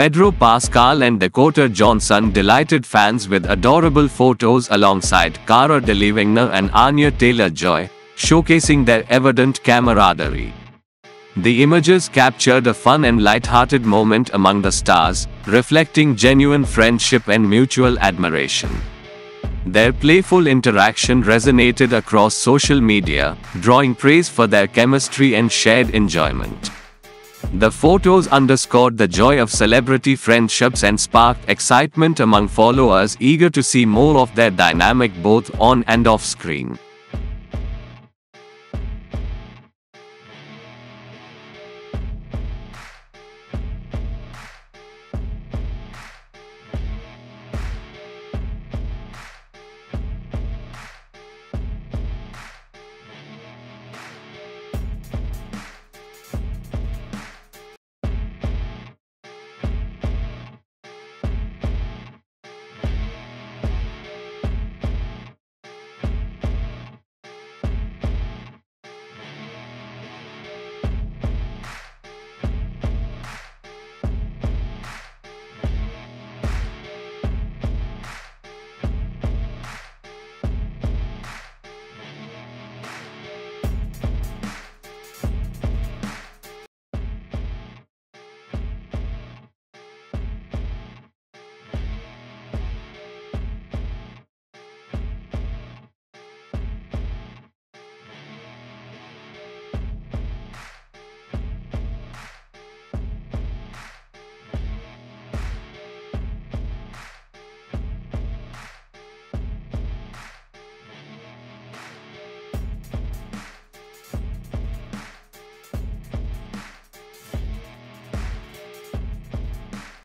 Pedro Pascal and Dakota Johnson delighted fans with adorable photos alongside Cara Delevingne and Anya Taylor-Joy, showcasing their evident camaraderie. The images captured a fun and light-hearted moment among the stars, reflecting genuine friendship and mutual admiration. Their playful interaction resonated across social media, drawing praise for their chemistry and shared enjoyment. The photos underscored the joy of celebrity friendships and sparked excitement among followers eager to see more of their dynamic both on and off screen.